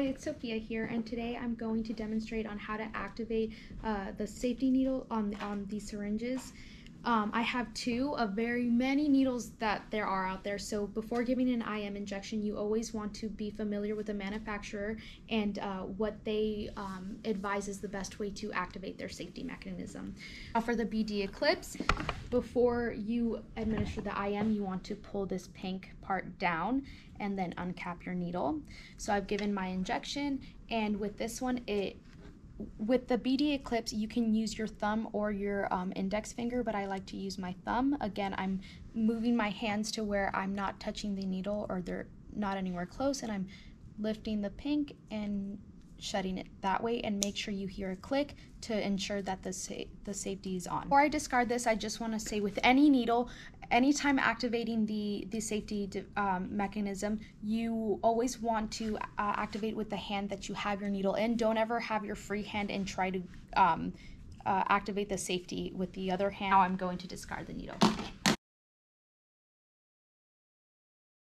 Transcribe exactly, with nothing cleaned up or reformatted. Hi, it's Sophia here, and today I'm going to demonstrate on how to activate uh, the safety needle on, on these syringes. Um, I have two of very many needles that there are out there, so before giving an I M injection, you always want to be familiar with the manufacturer and uh, what they um, advise is the best way to activate their safety mechanism. Now for the B D Eclipse, before you administer the I M, you want to pull this pink part down and then uncap your needle. So I've given my injection, and with this one, it With the B D Eclipse, you can use your thumb or your um, index finger, but I like to use my thumb. Again, I'm moving my hands to where I'm not touching the needle or they're not anywhere close, and I'm lifting the pink and shutting it that way, and make sure you hear a click to ensure that the, sa the safety is on. Before I discard this, I just want to say with any needle, anytime activating the, the safety um, mechanism, you always want to uh, activate with the hand that you have your needle in. Don't ever have your free hand and try to um, uh, activate the safety with the other hand. Now I'm going to discard the needle.